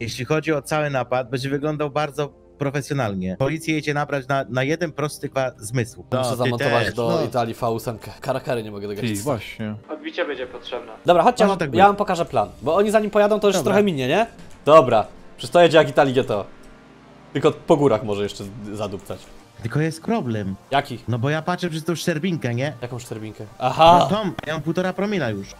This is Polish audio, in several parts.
Jeśli chodzi o cały napad, będzie wyglądał bardzo profesjonalnie. Policję jedzie nabrać na jeden prosty zmysł. No, muszę zamontować do Italii V8. Karakary nie mogę dogonić. Właśnie. Odbicie będzie potrzebne. Dobra, chodźcie, ja wam pokażę plan. Bo oni zanim pojadą, to już trochę minie, nie? Dobra. Przecież to jedzie jak Italii GTO. Tylko po górach może jeszcze zadupcać. Tylko jest problem. Jaki? No bo ja patrzę przez tą szczerbinkę, nie? Jaką szczerbinkę? Aha! No Tom, ja mam 1,5 promila już.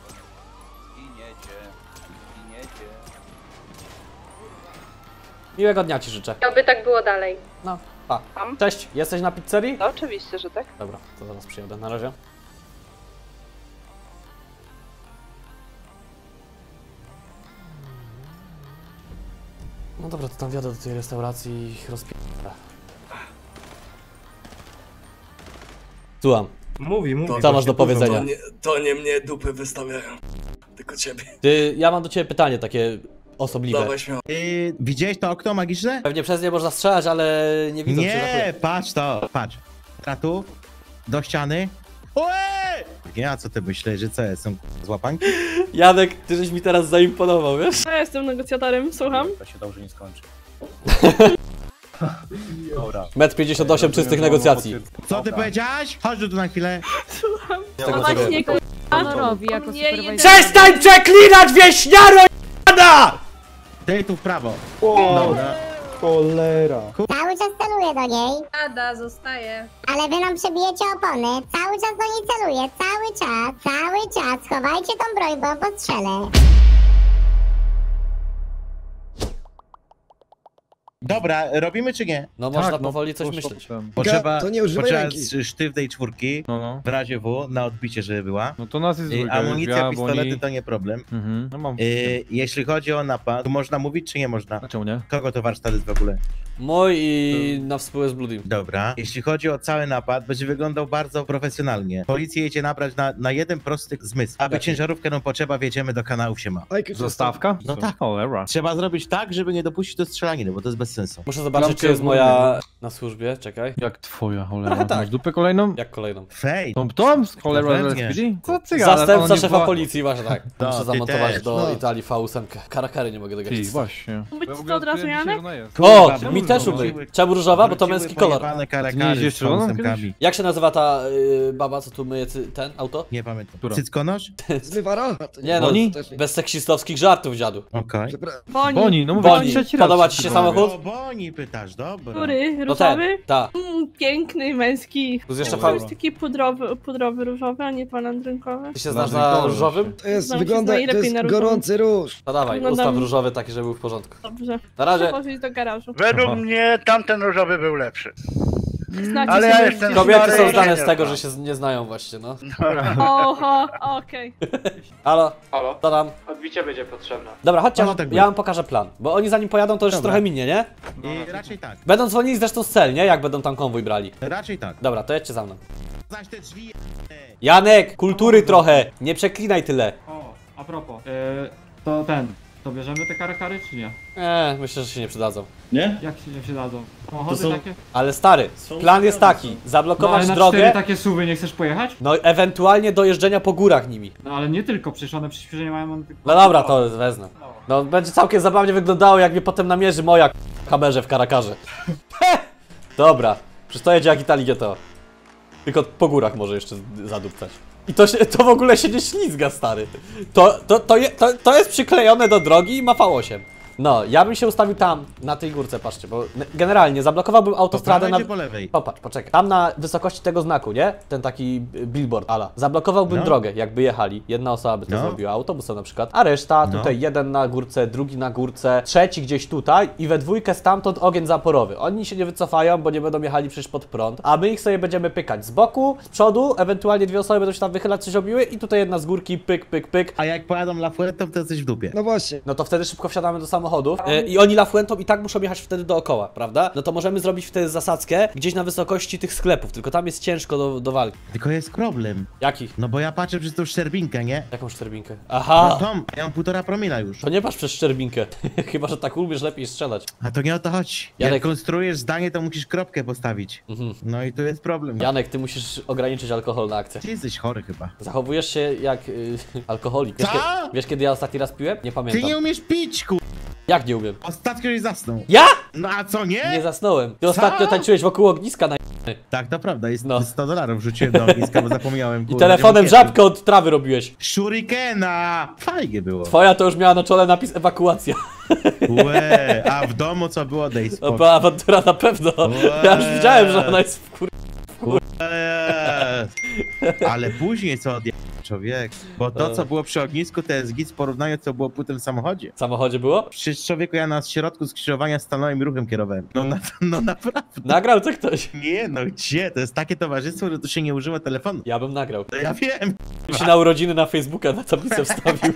Miłego dnia ci życzę. Aby tak było dalej. No, pa. Cześć, jesteś na pizzerii? No, oczywiście, że tak. Dobra, to zaraz przyjadę, na razie. No dobra, to tam wjadę do tej restauracji i ich rozpierdolę. Słucham. Mówi. Co masz do powiedzenia? To nie mnie dupy wystawiają, tylko ciebie. Ja mam do ciebie pytanie takie osobliwe. Widziałeś to okno magiczne? Pewnie przez nie można strzelać, ale nie widzę. Nie, patrz to, patrz. Tu, do ściany. Ja co ty myślisz, że co ja jestem złapanki? Janek, ty żeś mi teraz zaimponował, wiesz? Ja jestem negocjatorem, słucham. To się dobrze nie skończy. Dobra. 1,58 m czystych negocjacji. Co ty powiedziałaś? Chodź tu na chwilę. Słucham. No właśnie, jako przestań przeklinać, wieśniaro! Dej tu w prawo. Dobra. Cholera. Cały czas celuję do niej. Ada, zostaje. Ale wy nam przebijecie opony. Cały czas do niej celuję. Cały czas. Chowajcie tą broń, bo postrzelę. Dobra, robimy czy nie? No tak, można powoli coś myśleć. Potrzeba sztywnej czwórki w razie W na odbicie, żeby była. No to nas jest amunicja, pistolety to nie problem. No mam. Jeśli chodzi o napad, to można mówić czy nie można? Dlaczego nie? Kogo to warsztat jest w ogóle? Mój i na współę z Bludim. Dobra, jeśli chodzi o cały napad, będzie wyglądał bardzo profesjonalnie. Policję jedzie nabrać na jeden prosty zmysł. Aby ciężarówkę nam potrzeba, wjedziemy do kanału się ma. Zostawka? No tak. Trzeba zrobić tak, żeby nie dopuścić do strzelaniny, bo to jest bez sensu. Muszę zobaczyć, czy jest moja na służbie, czekaj. Jak twoja, cholera. Tak. Masz dupę kolejną? Jak kolejną? Fej! Tom, cholera, co ty gadasz? Zastępca szefa policji, właśnie tak. Muszę zamontować do Italii V8. Karakary nie mogę dogonić. Właśnie. Być to od razu, Janek? O, mi też ubył. Czemu różowa? Bo to męski kolor. Jak się nazywa ta baba, co tu myje ten auto? Nie pamiętam. Cyckonosz? Zmywara? Nie no, bez seksistowskich żartów, dziadu. Okej. Boni, no mówię trzeci raz. Podoba ci się samochód? O Boni pytasz, dobra. Który? Różowy? Tak. Piękny, męski. To jest taki pudrowy różowy, a nie panandrynkowy. Ty się znasz na różowym? To jest, wygląda, to jest gorący róż. No dawaj, ustaw różowy taki, żeby był w porządku. Dobrze. Na razie. Do garażu. Według mnie tamten różowy był lepszy. Znacie ale ja jestem kobiety są znane z tego, że się nie znają właśnie, no. Oho, okej. Halo? To nam. Odbicie będzie potrzebne. Dobra, chodźcie, ja wam pokażę plan. Bo oni zanim pojadą, to już trochę minie, nie? I raczej tak. Będą dzwonili zresztą z cel, nie? Jak będą tam konwój brali. Raczej tak. Dobra, to jedźcie za mną. Zaś te drzwi. Janek, kultury trochę. Nie przeklinaj tyle. O, a propos. To ten. To bierzemy te karakary czy nie? Myślę, że się nie przydadzą. Nie? Jak się nie przydadzą? Samochody takie? Ale stary, plan jest taki, zablokować drogę. Ale na takie suwy nie chcesz pojechać? No ewentualnie dojeżdżenia po górach nimi. No ale nie tylko, przecież one przyspieszenie mają... No dobra, to wezmę. No będzie całkiem zabawnie wyglądało, jak mnie potem namierzy moja kamerze w karakarze. Dobra, przecież to jedzie jak Italii GTO. Tylko po górach może jeszcze zadupcać. I to w ogóle się nie ślizga, stary. To jest przyklejone do drogi i ma V8. No, ja bym się ustawił tam, na tej górce, patrzcie, bo generalnie zablokowałbym autostradę na... po lewej. Popatrz, poczekaj. Tam na wysokości tego znaku, nie? Ten taki billboard, ala. Zablokowałbym drogę, jakby jechali. Jedna osoba by to zrobiła, autobusem na przykład, a reszta tutaj jeden na górce, drugi na górce, trzeci gdzieś tutaj i we dwójkę stamtąd ogień zaporowy. Oni się nie wycofają, bo nie będą jechali przecież pod prąd, a my ich sobie będziemy pykać z boku, z przodu, ewentualnie dwie osoby będą się tam wychylać, coś robiły i tutaj jedna z górki, pyk, pyk, pyk. A jak pojadą La Fuentą, to jesteś w dupie. No właśnie. No to wtedy szybko wsiadamy do samochodów i oni La Fuentą i tak muszą jechać wtedy dookoła, prawda? No to możemy zrobić wtedy zasadzkę gdzieś na wysokości tych sklepów, tylko tam jest ciężko do walki. Tylko jest problem. Jaki? No bo ja patrzę przez tą szczerbinkę, nie? Jaką szczerbinkę? Aha! No Tom, ja mam 1,5 promila już. To nie patrz przez szczerbinkę, chyba że tak umiesz lepiej strzelać. A to nie o to chodzi. Jak konstruujesz zdanie, to musisz kropkę postawić. No i tu jest problem. Janek, ty musisz ograniczyć alkohol na akcję. Ty jesteś chory chyba. Zachowujesz się jak alkoholik. Wiesz, kiedy ja ostatni raz piłem? Nie pamiętam. Ty nie umiesz pić, ku... Jak nie umiem? Ostatnio nie zasnął. Ja? No a co, nie? Nie zasnąłem. Ty ostatnio tańczyłeś wokół ogniska na... Tak, to prawda, jest no. $100 rzuciłem do ogniska, bo zapomniałem. I telefonem żabkę od trawy robiłeś. Shurikena! Fajnie było. Twoja to już miała na czole napis ewakuacja. Łe, a w domu co było? Daj spokój. No, była awantura na pewno. Łe. Ja już widziałem, że ona jest w kur... Ale później co odjechał człowiek, bo to co było przy ognisku to jest git w porównaniu co było po tym samochodzie. W samochodzie było? Przecież człowieku ja na środku skrzyżowania stanąłem i ruchem kierowałem. No naprawdę. Nagrał to ktoś? Nie no gdzie, to jest takie towarzystwo, że tu się nie używa telefonu. Ja bym nagrał. No, ja wiem. Byś na urodziny na Facebooka na tablicę wstawił.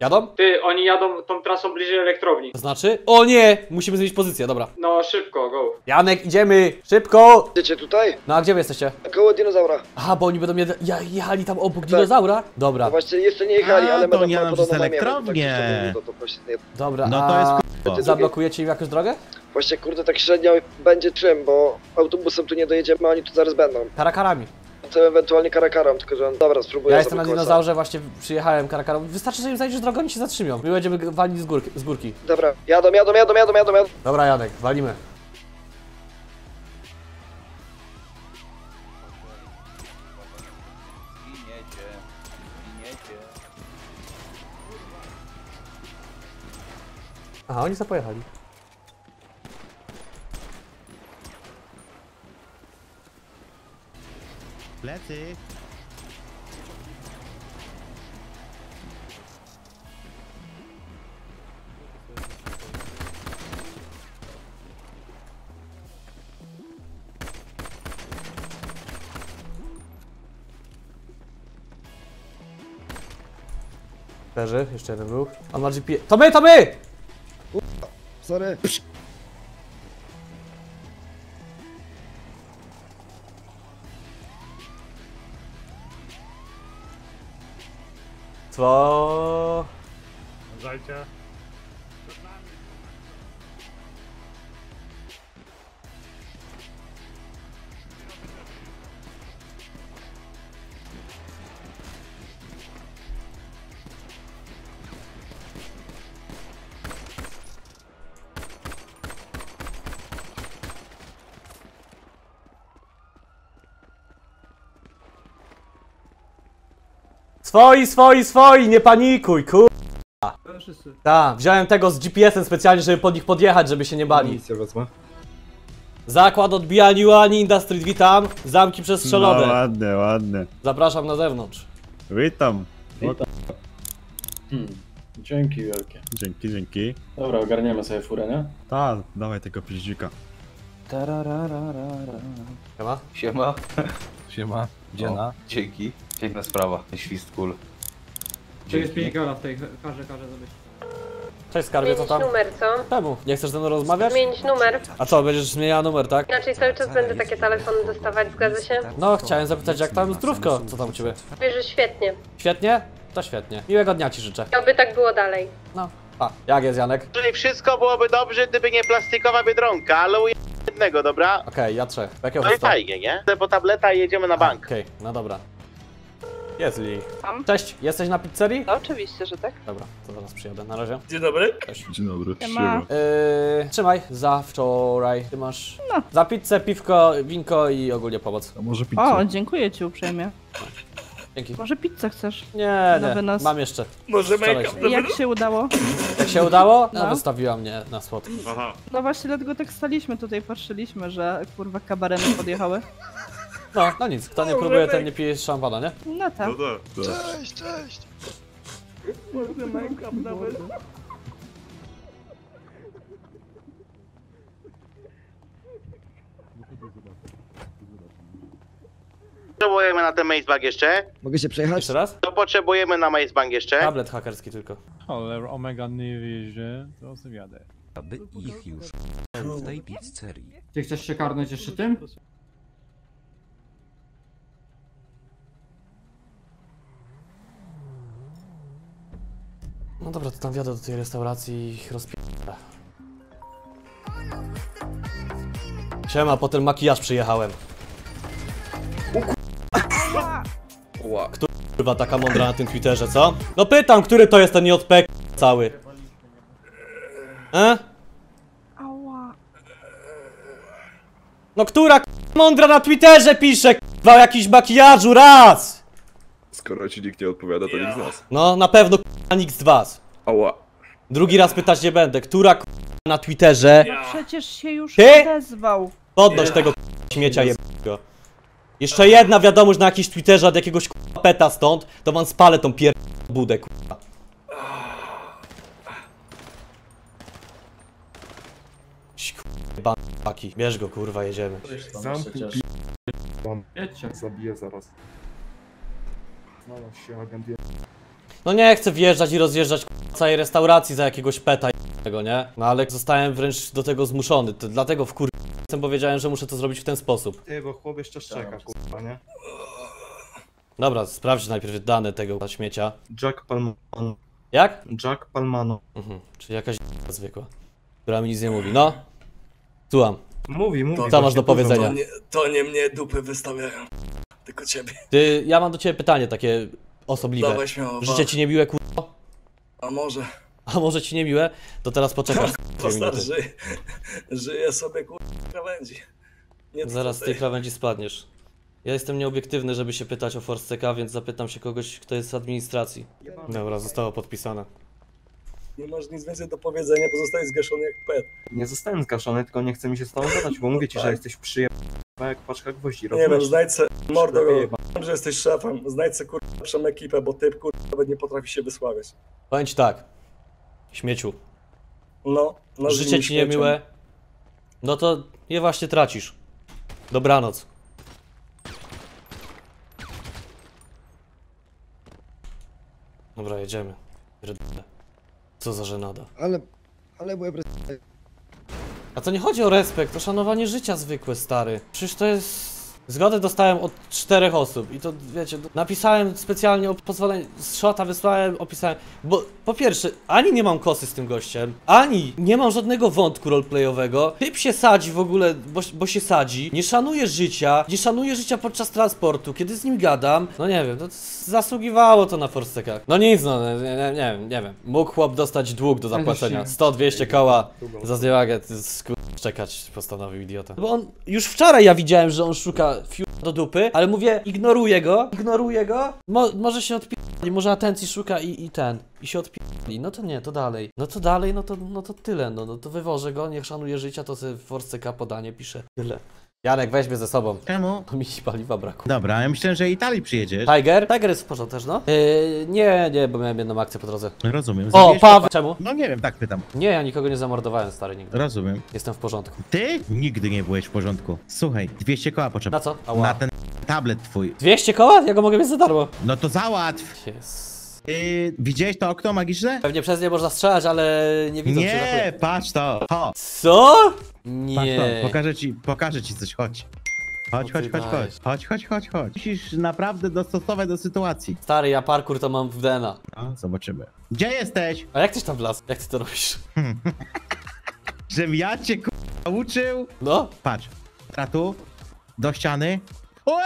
Jadą? Ty, oni jadą tą trasą bliżej elektrowni. To znaczy? O nie! Musimy zmienić pozycję, dobra. No szybko, go. Janek, idziemy! Szybko! Idziecie tutaj? No a gdzie wy jesteście? Koło dinozaura. Aha, bo oni będą jechali tam obok dinozaura? Dobra. No właśnie, jeszcze nie jechali, ale będą przez elektrownię. Dobra, no to jest... Zablokujecie im jakąś drogę? Właśnie, kurde, tak średnio będzie czym, bo autobusem tu nie dojedziemy, a oni tu zaraz będą. Karakarami. To ewentualnie karakaram, tylko że dobra, spróbuję. Ja jestem na dinozaurze, właśnie przyjechałem karakaram. Wystarczy, że im znajdziesz drogę, oni się zatrzymią. My będziemy walili z górki. Dobra, jadą. Dobra, Janek, walimy. Aha, oni zapojechali. Plecy! Leży, jeszcze jeden był. On ma GPS. To my, to my! Sorry. Co? Uważajcie. Swoi, nie panikuj, kurwa. Tak, wziąłem tego z GPS-em specjalnie, żeby pod nich podjechać, żeby się nie bali. Zakład odbijania Uani Industry, witam. Zamki przestrzelone. No, ładne, ładne. Zapraszam na zewnątrz. Witam. Dzięki wielkie. Dzięki. Dobra, ogarniemy sobie furę, nie? Tak, dawaj tego piździka. Siema. Dziena. Dzięki. Piękna sprawa, świst kul. To jest 5 gola w tej karze zabyć. Cześć skarbie, co tam? Numer, co? Czemu? Nie chcesz ze mną rozmawiać? Zmienić numer. A co, będziesz zmieniała numer, tak? Inaczej cały czas będę takie telefony dostawać, zgadza się? No, chciałem zapytać jak tam zdrówko, co tam u ciebie? Wiesz, że świetnie. Świetnie? To świetnie. Miłego dnia ci życzę. Oby tak było dalej. No. A, jak jest Janek? Czyli wszystko byłoby dobrze, gdyby nie plastikowa Biedronka, ale u jednego, dobra? Okej, ja trzech. Jakiego no i fajnie, nie? Po tableta i jedziemy na bank. Okej, no dobra. Jest Lili. Cześć, jesteś na pizzerii? No, oczywiście, że tak. Dobra, to zaraz przyjadę, na razie. Dzień dobry. Cześć. Dzień dobry. Trzymaj, za wczoraj. Ty masz za pizzę, piwko, winko i ogólnie pomoc. A może pizzę? O, dziękuję ci uprzejmie. Dzięki. Może pizzę chcesz? Nie, mam jeszcze. Może jak się udało? Jak się udało? No wystawiła mnie na słodko. No właśnie, dlatego tak staliśmy tutaj, patrzyliśmy, że kurwa kabaremy podjechały. No nic, kto nie próbuje, ten nie pije szampana, nie? No tak. Cześć! Może Minecraft nawet. Potrzebujemy na ten macebank jeszcze. Mogę się przejechać? Jeszcze raz? To potrzebujemy na macebank jeszcze. Tablet hakerski tylko. Cholera, Omega nie wiezie, to sobie jadę. Aby ich już w tej pizzerii. Ty chcesz się karnąć jeszcze tym? No dobra, to tam wjadę do tej restauracji i ich rozpierdolę. Siema, po ten makijaż przyjechałem. Która taka mądra na tym Twitterze, co? No pytam, który to jest ten JP, cały. No która mądra na Twitterze pisze o jakiś makijażu raz! Skoro ci nikt nie odpowiada, to nikt z nas. No na pewno nikt z was. Ała. Drugi raz pytać nie będę, która na Twitterze. No przecież się już odezwał. Podnoś tego śmiecia jebnego. Jeszcze jedna wiadomość na jakiś Twitterze od jakiegoś peta stąd, to wam spalę tą budę k***a. Baki, bierz go kurwa, jedziemy. Zamknij p***a, zabiję zaraz. No nie chcę wjeżdżać i rozjeżdżać k***a całej restauracji za jakiegoś peta tego, nie? No ale zostałem wręcz do tego zmuszony, to dlatego w kurwa powiedziałem, że muszę to zrobić w ten sposób. Ty, bo chłop jeszcze czeka kurwa, nie? Dobra, sprawdź najpierw dane tego śmiecia. Jack Palmano. Jak? Jack Palmano. Mhm, czyli jakaś zwykła, która mi nic nie mówi, no? Słucham. Mówi. Co masz do powiedzenia? To nie mnie dupy wystawiają, tylko ciebie. Ty, ja mam do ciebie pytanie takie osobliwe. Dawaj śmiało, życie ci niemiłe kurwo? A może? A może ci niemiłe? To teraz poczekasz. Żyję sobie kurwa w krawędzi. Zaraz z tej krawędzi spadniesz. Ja jestem nieobiektywny, żeby się pytać o Force CK, więc zapytam się kogoś, kto jest z administracji. Dobra, zostało podpisane. Nie masz nic więcej do powiedzenia, bo zostałeś zgaszony jak pet. Nie zostałem zgaszony, tylko nie chcę mi się z tobą gadać, bo mówię ci, że jesteś przyjemny jak paczka gwoździ. Nie wiem, znajdź se mordo, wiem, że jesteś szefem, znajdź se kurwa lepszą ekipę, bo ty kurwa nawet nie potrafi się wysławiać. Powiem ci tak, śmieciu. No, życie ci niemiłe, no to je właśnie tracisz. Dobranoc. Dobra, jedziemy. Co za żenada. Ale byłem respekt. A to nie chodzi o respekt, to szanowanie życia zwykłe, stary. Przecież to jest... Zgodę dostałem od 4 osób i to, wiecie, napisałem specjalnie o pozwolenie, shota wysłałem, opisałem, bo po pierwsze, ani nie mam kosy z tym gościem, ani nie mam żadnego wątku roleplayowego, typ się sadzi w ogóle, bo się sadzi, nie szanuje życia podczas transportu, kiedy z nim gadam, no nie wiem, to zasługiwało to na forstekach. No nic, no, nie wiem, mógł chłop dostać dług do zapłacenia, 100-200 koła za zniewagę, czekać postanowił idiota. Bo on, już wczoraj ja widziałem, że on szuka fiu do dupy, ale mówię, ignoruję go, może się odpi***li, może atencji szuka i się odpi***li, no to dalej, no to tyle, no to wywożę go, niech szanuje życia, to sobie w Force K podanie pisze, tyle. Janek, weź mnie ze sobą. Czemu? To mi paliwa brakuje. Dobra, ja myślałem, że Italii przyjedziesz. Tiger jest w porządku też, no? Nie, bo miałem jedną akcję po drodze. Rozumiem. O, Paweł. Czemu? No nie wiem, tak pytam. Nie, ja nikogo nie zamordowałem, stary, nigdy. Rozumiem. Jestem w porządku. Ty? Nigdy nie byłeś w porządku. Słuchaj, 200 koła potrzeba. Na co? Ała. Na ten tablet twój. 200 koła? Ja go mogę mieć za darmo. No to załatw. Yes. Widziałeś to okno magiczne? Pewnie przez nie można strzelać, ale nie widzę. Nie, patrz to. Ho. Co? Nie. Patrz to. Pokażę ci coś, chodź. Chodź. Musisz naprawdę dostosować do sytuacji. Stary, ja parkour to mam w DNA. No, zobaczymy. Gdzie jesteś? A jak tyś tam wlazł? Jak ty to robisz? Żem ja cię k***a uczył? No. Patrz. Tratu. Do ściany. Ue!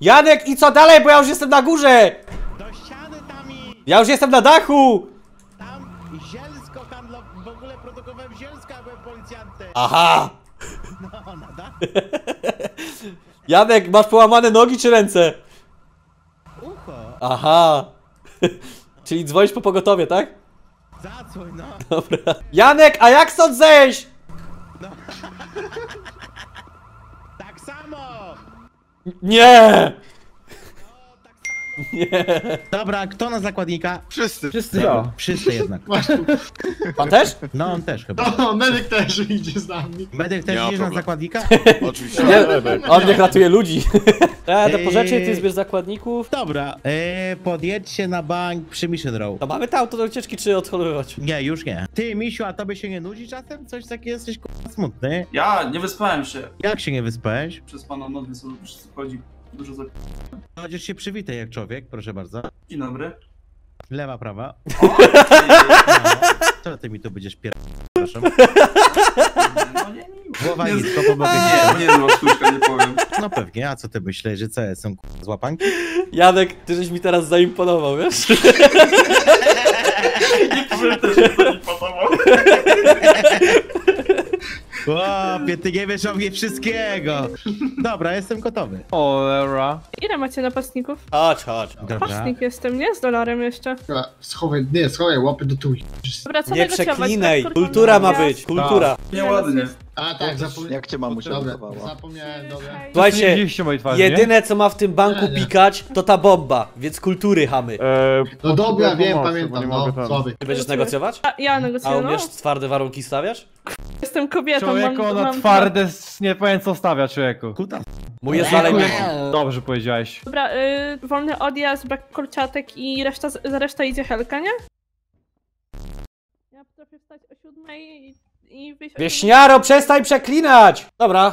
Janek i co dalej, bo ja już jestem na górze! Do ściany tam i... Ja już jestem na dachu! Tam zielsko, tam w ogóle produkowałem zielsko, a byłem policjantem. Aha! No, na dachu. Janek, masz połamane nogi czy ręce? Ucho. Aha. Czyli dzwonisz po pogotowie, tak? Zadzwoń, no. Dobra. Janek, a jak stąd zejść? No. Tak samo! Nie! Nie! Dobra, kto na zakładnika? Wszyscy. No. Wszyscy jednak. Pan też? No, on też chyba. No, medyk też idzie z nami. Medyk też idzie na zakładnika? Oczywiście. On niech ratuje ludzi. To po rzeczy, ty zbierz zakładników. Dobra, podjedźcie na bank przy Mission Row. To mamy to auto do ucieczki, czy odholowywać? Nie, już nie. Ty, Misiu, a tobie się nie nudzi czasem? Coś takiego jesteś k***a smutny? Ja nie wyspałem się. Jak się nie wyspałeś? Przez pana modlę sobie chodzi. Dużo za... Chociaż się przywitaj jak człowiek, proszę bardzo. Dzień dobry. Lewa, prawa. O, ty... No, co ty mi tu będziesz pier... Przepraszam. Głowa nie, nic, to pomogę. Nie, nie, no sztuczka, nie powiem. No pewnie, a co ty myślisz, że co są złapanki? Janek, ty żeś mi teraz zaimponował, wiesz? Nie powiem, też mi zaimponował. Łopie, ty nie wiesz o mnie wszystkiego. Dobra, jestem gotowy. Olera. Ile macie napastników? Chodź, chodź. Napastnik jestem, nie? Z dolarem jeszcze. Schowaj, nie, schowaj łapy do tuj. Nie przeklinaj, kultura ma być, kultura. Nieładnie. A tak, zapomniałem. Jak cię mamuś ratowała. Zapomniałem, dobra. Słuchajcie, jedyne co ma w tym banku pikać, to ta bomba, więc kultury chamy. No dobra, wiem, pamiętam, no, słaby. Ty będziesz negocjować? Ja negocjuję, no. A umiesz twarde warunki stawiasz? Jestem kobietą, człowieku, mam, no twarde, nie powiem co stawia, człowieku. Kuta. Mój jest dalej. Dobrze powiedziałeś. Dobra, wolny odjazd, brak korciatek i reszta idzie Helka, nie? Ja potrafię wstać o 7 i wyjść. Wieśniaro, przestań przeklinać! Dobra.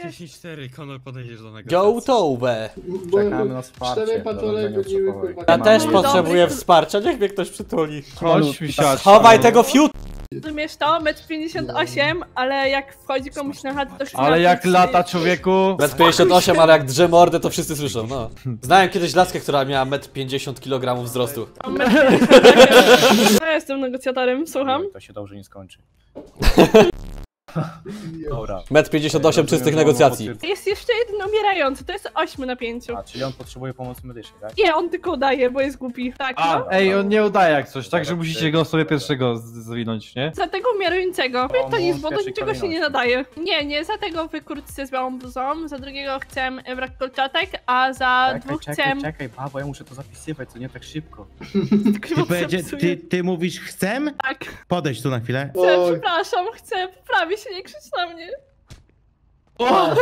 34, Konor, podejdziesz do niego. Go to B. Czekamy na wsparcie. 4 patole godziły, kurwa. Ja też potrzebuję wsparcia, niech mnie ktoś przytuli. Chodź, misiaczka. Chowaj tego fiut. Rozumiesz to? 1,58 m, ale jak wchodzi komuś na chatę, to się... Ale jak lata, człowieku! 1,58 m, ale jak drze mordę, to wszyscy słyszą, no. Znałem kiedyś laskę, która miała 1,50 kg wzrostu. Ja jestem negocjatorem, słucham. To się dobrze nie skończy. Dobra. 1,58 m czystych negocjacji. Jest jeszcze jeden umierający, to jest 8 na 5. A, czyli on potrzebuje pomocy medycznej, tak? Nie, on tylko udaje, bo jest głupi. Tak, a, no. Ej, on nie udaje jak coś, także musicie go sobie pierwszego zwinąć, nie? Za tego umierającego. To nic, bo do niczego się nie nadaje. Nie, nie, za tego wykurczę z białą bluzą, za drugiego chcę brak kolczatek, a za dwóch chcę... Czekaj, bo ja muszę to zapisywać, to nie tak szybko. Ty mówisz chcę? Tak. Podejdź tu na chwilę. Chcę, przepraszam, chcę poprawić. Nie krzycz na mnie. O,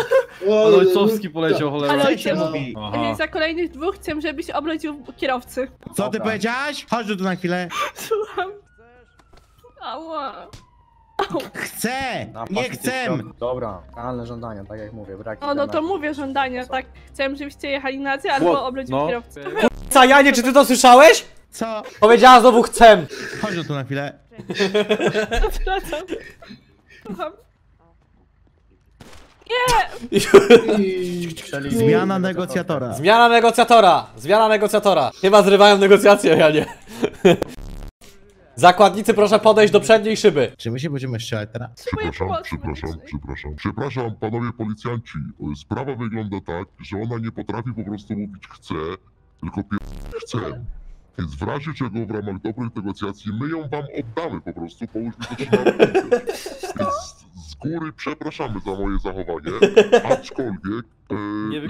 Lojcowski poleciał, cholera. Ale ojciec mówi. Za kolejnych dwóch chcę, żebyś obrodził kierowcy. Co ty powiedziałaś? Chodź tu na chwilę. Słucham. Ała. Chcę! Nie chcę! Dobra, realne żądania, tak jak mówię, braki. No to mówię żądania, tak. Chcę, żebyście jechali na ty, albo obrodził kierowcy. Kurwa, Janie, czy ty to słyszałeś? Co? Powiedziała znowu chcę. Chodź tu na chwilę. Przepraszam. Nie! Zmiana negocjatora. Zmiana negocjatora! Zmiana negocjatora! Chyba zrywają negocjacje, ja nie. Zakładnicy, proszę podejść do przedniej szyby. Czy my się będziemy strzelać teraz? Przepraszam, panowie policjanci. Sprawa wygląda tak, że ona nie potrafi po prostu mówić chcę, tylko chcę. Więc w razie czego w ramach dobrych negocjacji my ją wam oddamy po prostu, połóżmy to więc z góry przepraszamy za moje zachowanie, aczkolwiek,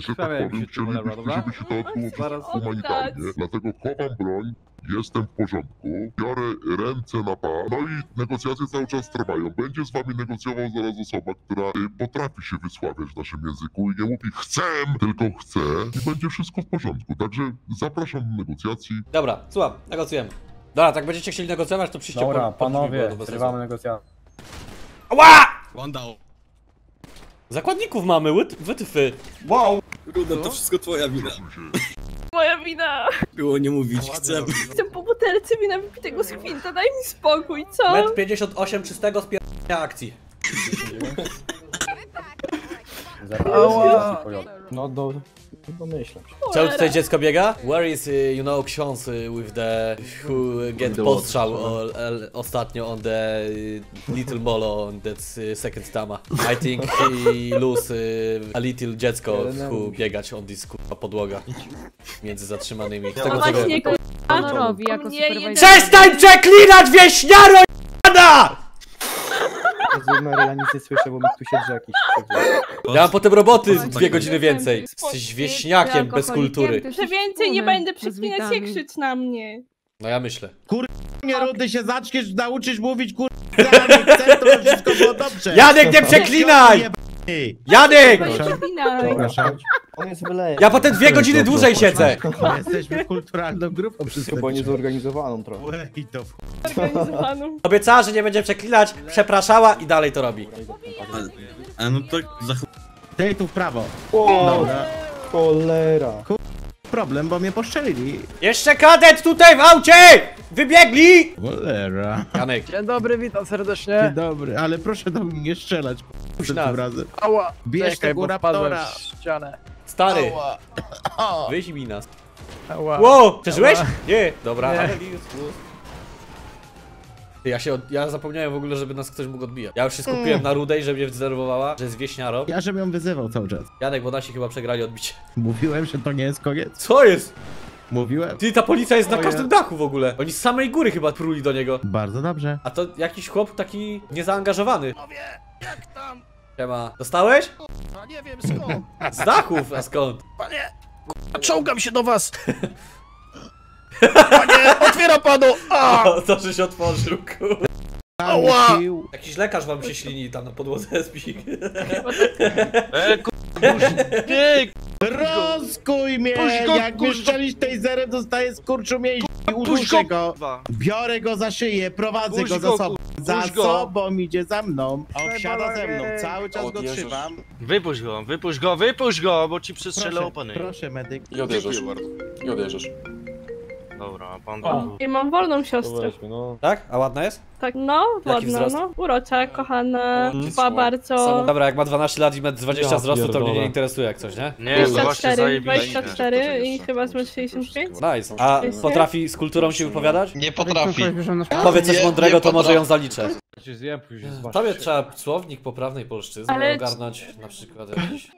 że tak powiem, chcielibyśmy, żeby się to odbyło humanitarnie, dlatego chowam broń, jestem w porządku, biorę ręce na pan, no i negocjacje cały czas trwają. Będzie z wami negocjował zaraz osoba, która potrafi się wysławiać w naszym języku i nie mówi chcę, tylko chcę i będzie wszystko w porządku, także zapraszam do negocjacji. Dobra, słucham, negocjujemy. Dobra, tak będziecie chcieli negocjować, to przyjście. Dobra, panowie, trwamy negocjacje. Ała! One down. Zakładników mamy, wytyfy. Wow! Ruda, to wszystko twoja wina. Moja wina! Było nie mówić, chcę. Chcę po butelce wina wypitego z kwinta, daj mi spokój, co? 1,58 m czystego z pierwszej akcji. No domyślam się. Czemu tutaj dziecko biega? Where is, you know, ksiądz with the... who get postrzał ostatnio on the little molo on that second tama. I think he lose a little dziecko who biegać on this kurwa podłoga. Między zatrzymanymi. Tego, właśnie robi jako superwajna. Przestań przeklinać, wieśniaro j***a! Ja nic nie słyszę, bo mi tu siedzi jakiś. Ja mam potem roboty 2 godziny więcej. Jesteś wieśniakiem bez kultury. Że więcej nie będę przeklinać, się krzycz na mnie. No ja myślę. Kurwa, nie rudy się zaczniesz, nauczysz mówić kurwa. Wszystko było dobrze. Janek, nie przeklinaj! Janek! Ja potem 2 godziny dłużej siedzę. Jesteśmy kulturalną grupą, wszystko było niezorganizowaną trochę. Obiecała, że nie będzie przeklinać, przepraszała i dalej to robi. A no to za... Ty tu w prawo. Cholera. problem, bo mnie poszczelili. Jeszcze kadet tutaj w aucie! Wybiegli! Cholera. Janek. Dzień dobry, witam serdecznie. Dzień dobry, ale proszę do mnie strzelać. Tym razem. Ała. Bierz tego raptora. Ścianę. Stary. Ała. Wyźmij nas. Ała. Wow, przeżyłeś? Nie. Dobra. Nie. Ja zapomniałem w ogóle, żeby nas ktoś mógł odbijać. Ja już się skupiłem na Rudej, że mnie zdenerwowała, że jest wieśniarą. Ja, żebym ją wyzywał cały czas. Janek, bo nasi chyba przegrali odbicie. Mówiłem, że to nie jest koniec. Co jest? Mówiłem. Ty, ta policja jest na każdym dachu w ogóle. Oni z samej góry chyba pruli do niego. Bardzo dobrze. A to jakiś chłop taki niezaangażowany. No wie, jak tam? Siema. Dostałeś? A nie wiem skąd. Z dachów, a skąd? Panie, czołgam się do was. Panie, otwiera panu! A! O, to, że się otworzył, kurwa. Ała! Jakiś lekarz wam się ślini tam na podłodze zbił. Rozkuj mnie! Jak wyszczelisz tej zerem, dostaję skurczu mnie i uduszę go. Biorę go za szyję, prowadzę go za sobą. Za sobą idzie za mną, a on wsiada ze mną, cały czas go trzymam. Wypuść go, bo ci przestrzelę opony. Proszę, medyk. I odjeżdżasz. Dobra, pan i mam wolną siostrę. Weźmy, no. Tak? A ładna jest? Tak, no, ładna, no. Urocia, kochana, dba bardzo. Dobra, jak ma 12 lat i ma 20 wzrostu, to mnie nie interesuje jak coś, nie? Nie, 24 i chyba z 65. Nice. A potrafi z kulturą się wypowiadać? Nie potrafi. Powiedz coś mądrego, to może ją zaliczę. Tobie trzeba słownik poprawnej polszczyzny ogarnąć, na przykład jakiś...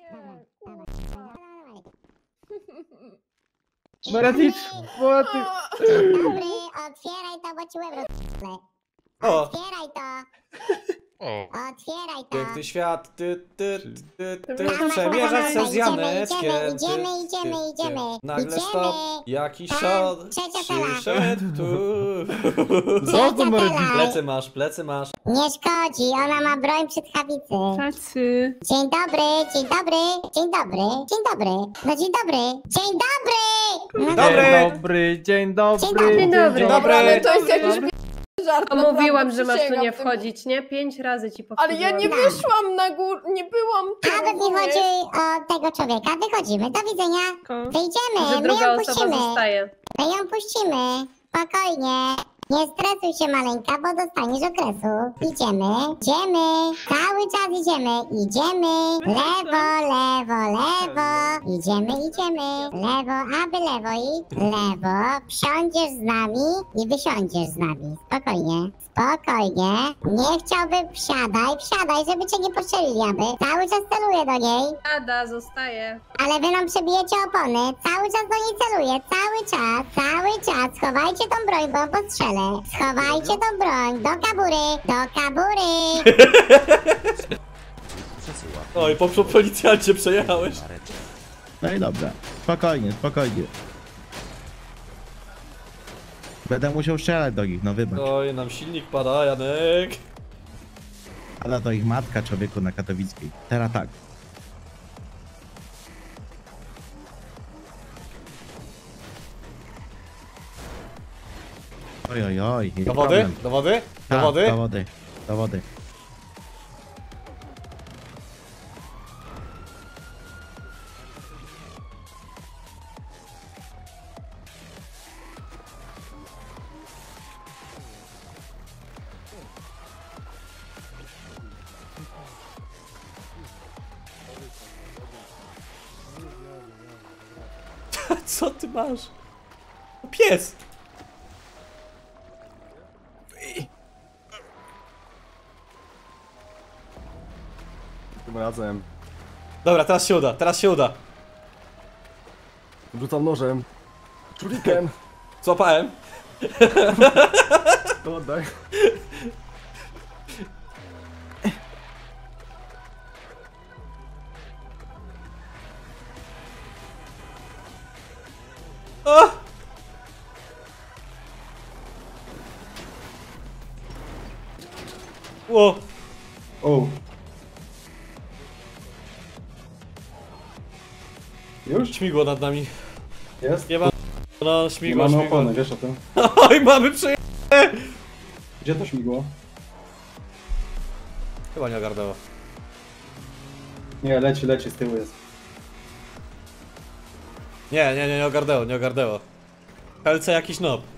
Maratycz, Maratycz! Dobry, otwieraj to, bo ci łeb rozpędzę. Otwieraj to! Otwieraj to! Piękny świat, ty, przemierzasz się z Janeczkiem. Idziemy. Nagle stop, jaki szal przyszedł tu. Co to ma robić? Plecy masz. Nie szkodzi, ona ma broń przed chawicy. Tacy. Dzień dobry. No dzień dobry! Dzień dobry. Ale to jest jakiś żart. Mówiłam, że masz tu nie wchodzić, nie? 5 razy ci powtórzyłam. Ale ja nie wyszłam na górę, nie byłam tu. A to nie chodzi o tego człowieka. Wychodzimy, do widzenia. Wyjdziemy, my ją puścimy. Spokojnie. Nie stresuj się, maleńka, bo dostaniesz okresu. Idziemy. Cały czas idziemy. Lewo. Idziemy. Lewo, aby lewo i lewo. Wsiądziesz z nami i wysiądziesz z nami. Spokojnie. Nie chciałbym, wsiadaj, żeby cię nie postrzelili, aby. Cały czas celuję do niej. Zostaje. Ale wy nam przebijecie opony. Cały czas do niej celuję, cały czas. Schowajcie tą broń, bo postrzelę. Schowajcie tą broń, do kabury! Oj, po policjancie przejechałeś. No i dobra, spokojnie. Będę musiał strzelać do nich, no wybacz. Oj, nam silnik pada, Janek. Pada to ich matka, człowieku, na Katowickiej. Teraz tak. Oj. Do wody? Co ty masz? Pies! Razem. Dobra, teraz się uda. Rzucam nożem. Czurikiem. Złapałem. To oddaj. O! Już? Śmigło nad nami. Jest? Nie ma... No, śmigło. Nie mamy opony, wiesz o tym. Oj, mamy przejechane! Gdzie to śmigło? Chyba nie ogarnęło. Nie, leci, z tyłu jest. Nie, nie, nie, nie ogarnęło, nie ogarnęło. LC jakiś nob.